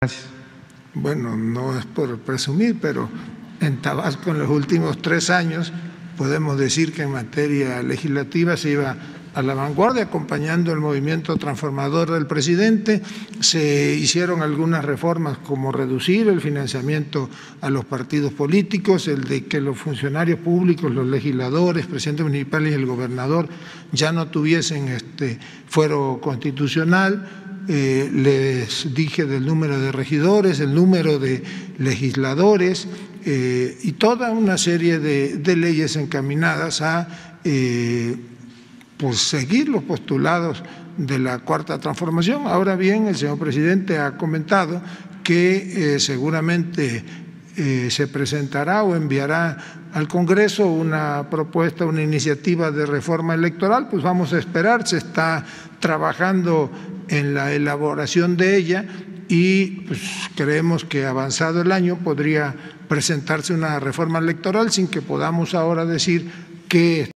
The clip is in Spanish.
Gracias. Bueno, no es por presumir, pero en Tabasco en los últimos 3 años podemos decir que en materia legislativa se iba a la vanguardia acompañando el movimiento transformador del presidente. Se hicieron algunas reformas como reducir el financiamiento a los partidos políticos, el de que los funcionarios públicos, los legisladores, presidentes municipales y el gobernador ya no tuviesen fuero constitucional. Les dije del número de regidores, el número de legisladores y toda una serie de leyes encaminadas a seguir los postulados de la Cuarta Transformación. Ahora bien, el señor presidente ha comentado que seguramente se presentará o enviará al Congreso una propuesta, una iniciativa de reforma electoral. Pues vamos a esperar, se está trabajando en la elaboración de ella y pues, creemos que avanzado el año podría presentarse una reforma electoral sin que podamos ahora decir que…